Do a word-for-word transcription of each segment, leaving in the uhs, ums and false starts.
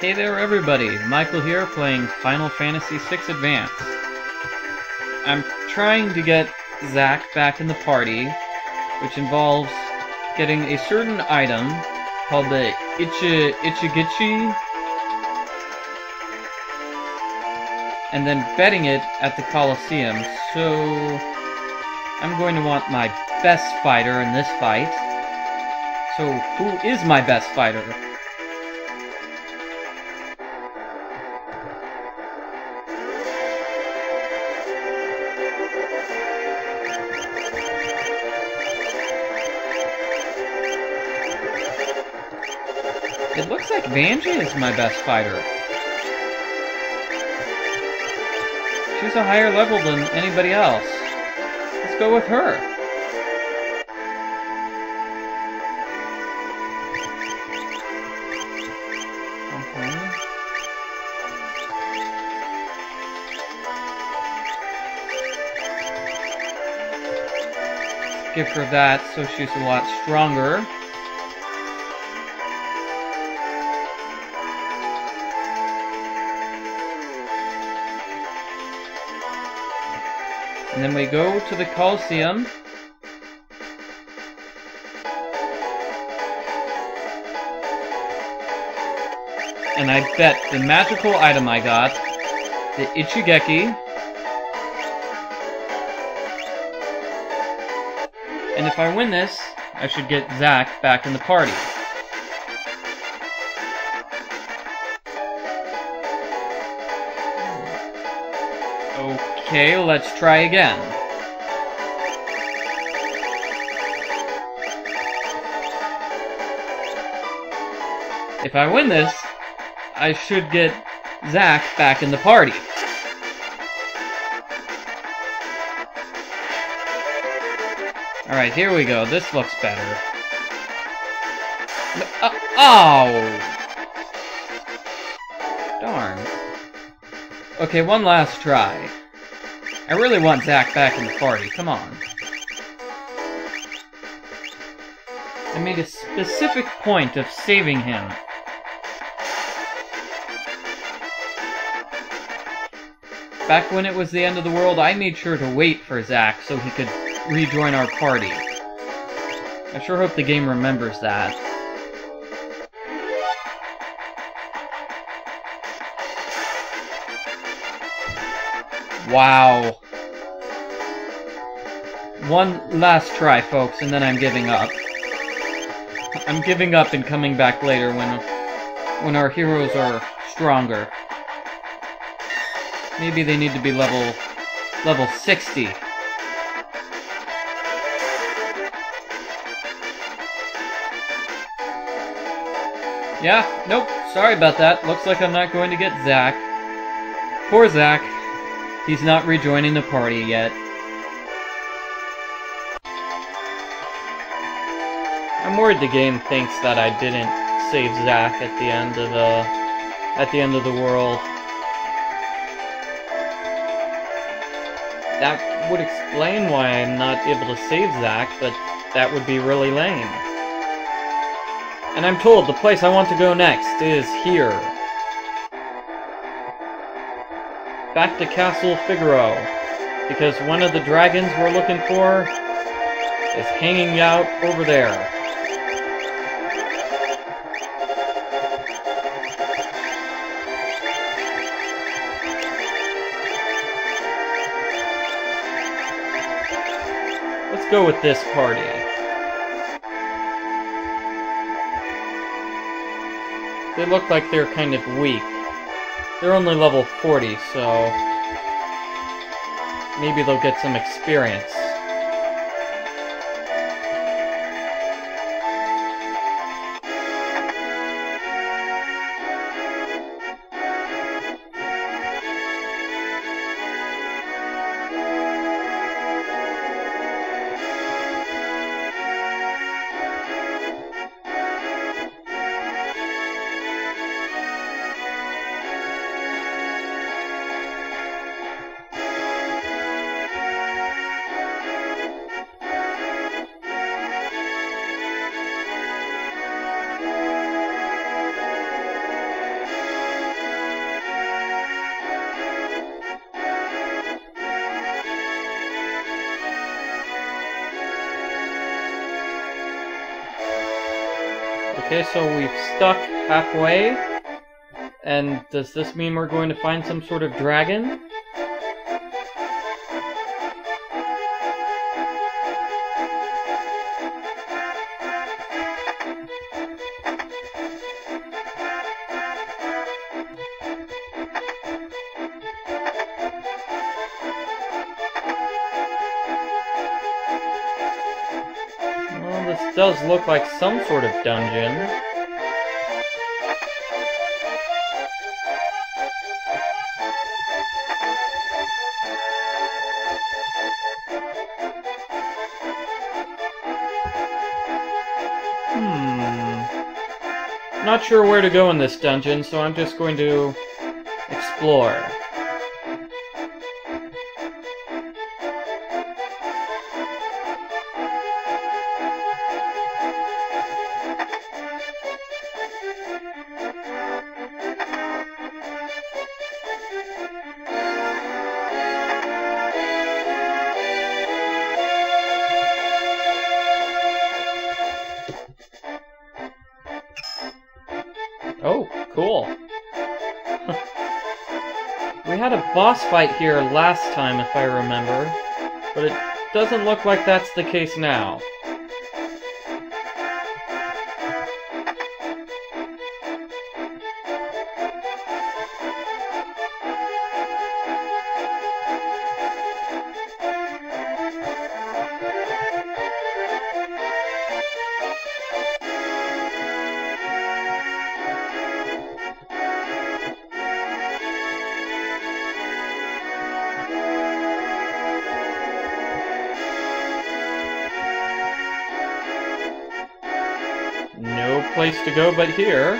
Hey there everybody, Michael here playing Final Fantasy six Advance. I'm trying to get Zach back in the party, which involves getting a certain item called the Ichi Ichigichi, and then betting it at the Coliseum, so I'm going to want my best fighter in this fight. So who is my best fighter? It looks like Vanji is my best fighter. She's a higher level than anybody else. Let's go with her. Okay. Give her that so she's a lot stronger. And then we go to the Coliseum. And I bet the magical item I got, the Ichigeki. And if I win this, I should get Zach back in the party. Okay, let's try again. If I win this, I should get Zach back in the party. Alright, here we go. This looks better. Uh, oh! Darn. Okay, one last try. I really want Zach back in the party, come on. I made a specific point of saving him. Back when it was the end of the world, I made sure to wait for Zach so he could rejoin our party. I sure hope the game remembers that. Wow. One last try, folks, and then I'm giving up. I'm giving up and coming back later when when our heroes are stronger. Maybe they need to be level level sixty. Yeah, nope, sorry about that. Looks like I'm not going to get Zach. Poor Zach. He's not rejoining the party yet. I'm worried the game thinks that I didn't save Zach at the end of the at the end of the world. That would explain why I'm not able to save Zach, but that would be really lame. And I'm told the place I want to go next is here. Back to Castle Figaro, because one of the dragons we're looking for is hanging out over there. Let's go with this party. They look like they're kind of weak. They're only level forty, so maybe they'll get some experience. Okay, so we've stuck halfway. And does this mean we're going to find some sort of dragon? This does look like some sort of dungeon. Hmm. Not sure where to go in this dungeon, so I'm just going to explore. Boss fight here last time, if I remember, but it doesn't look like that's the case now. Place to go but here.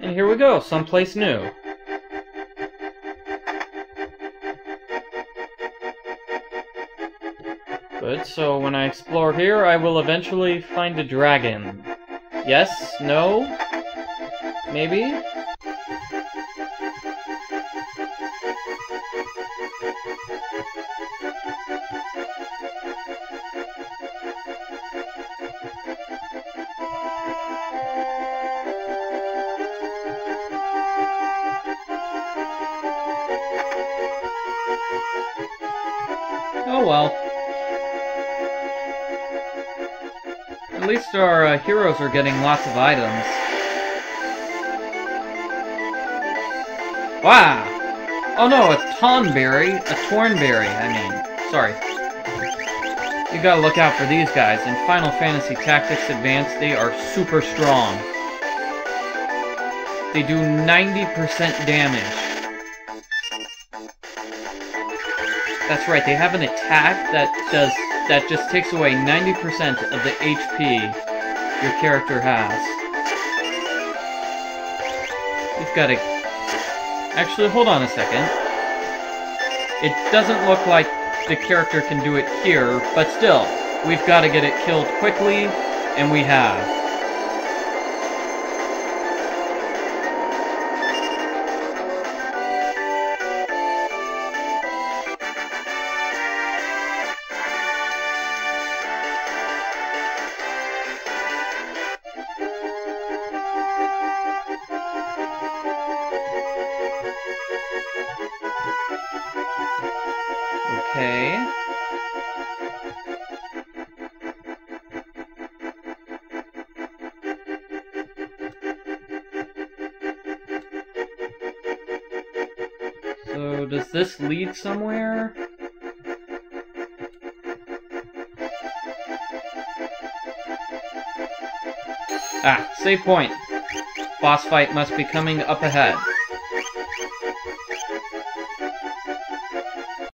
And here we go, someplace new. Good, so when I explore here, I will eventually find a dragon. Yes? No? Maybe? Oh well. At least our uh, heroes are getting lots of items. Wow! Oh no, a Tonberry, a Tornberry, I mean. Sorry. You gotta look out for these guys. In Final Fantasy Tactics Advance, they are super strong. They do ninety percent damage. That's right, they have an attack that does that just takes away ninety percent of the H P your character has. You've got to... Actually, hold on a second. It doesn't look like the character can do it here, but still, we've got to get it killed quickly, and we have. Okay. So, does this lead somewhere? Ah, save point. Boss fight must be coming up ahead.